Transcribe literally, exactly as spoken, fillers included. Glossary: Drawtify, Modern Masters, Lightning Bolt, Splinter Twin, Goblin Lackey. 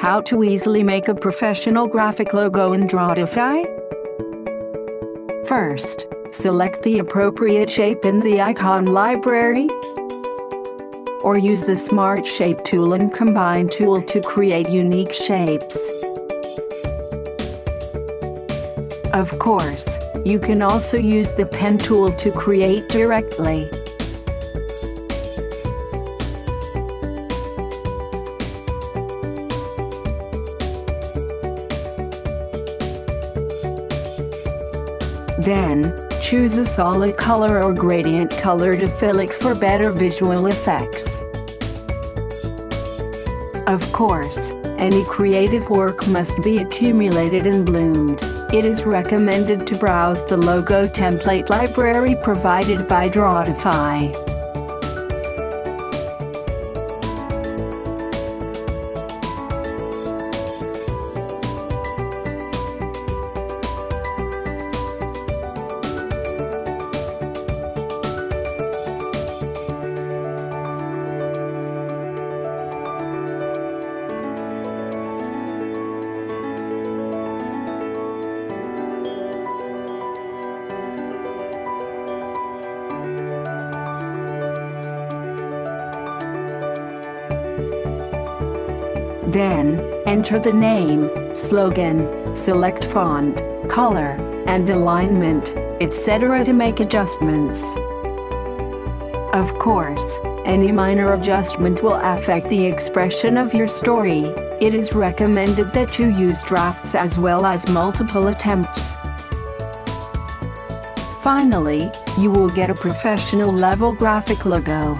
How to easily make a professional graphic logo in Drawtify? First, select the appropriate shape in the icon library, or use the Smart Shape tool and Combine tool to create unique shapes. Of course, you can also use the Pen tool to create directly. Then, choose a solid color or gradient color to fill it for better visual effects. Of course, any creative work must be accumulated and bloomed. It is recommended to browse the logo template library provided by Drawtify. Then, enter the name, slogan, select font, color, and alignment, et cetera to make adjustments. Of course, any minor adjustment will affect the expression of your story. It is recommended that you use drafts as well as multiple attempts. Finally, you will get a professional level graphic logo.